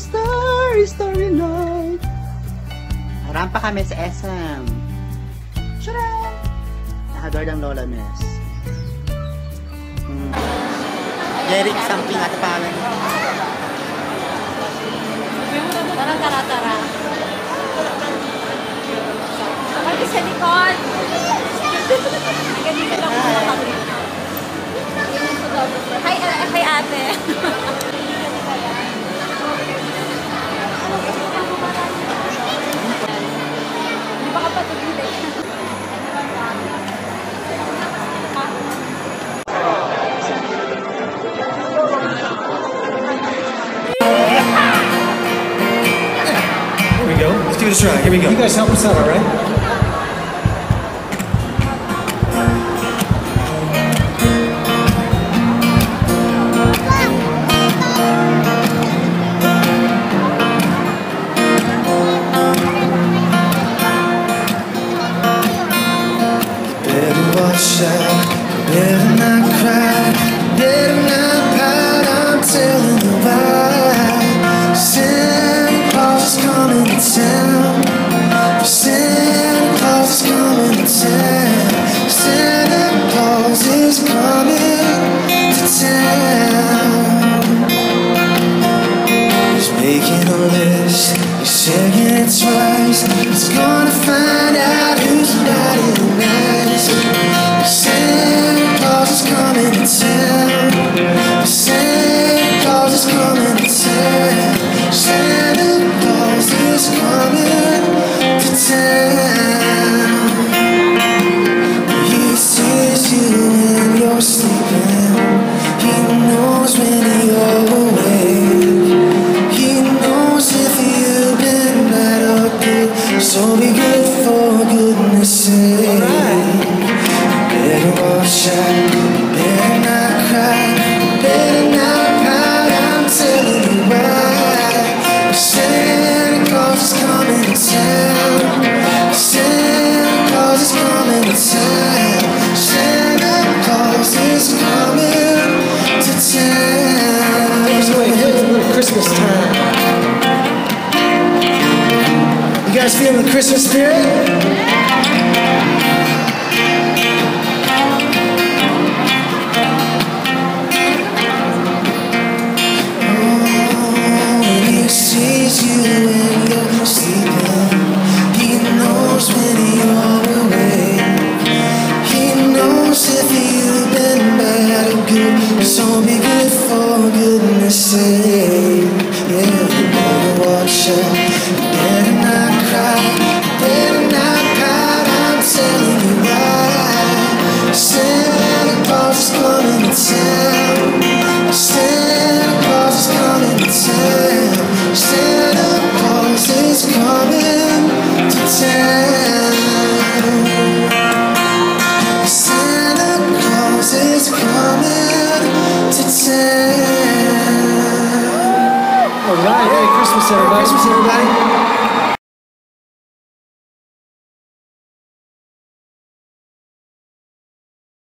starry, starry night. Harampa kami sa SM. Tcharam! Nakagard ang Lola Ness. Derek something at pangalan. Parang tara-tara. Kapag sa likod! Naganito lang ko na kapag rin. Hi, hi ate! Di ba kapatid nila? Let's try. Here we go. You guys help us out, all right? Better watch out. Better not cry. Better not pout. I'm telling the vibe. Santa Claus is coming to town. Feeling the Christmas spirit? Oh, when he sees you when you're sleeping, he knows when you're awake. He knows if you've been bad or good, so be good for goodness sake. Yeah, you better watch out. Merry Christmas, everybody.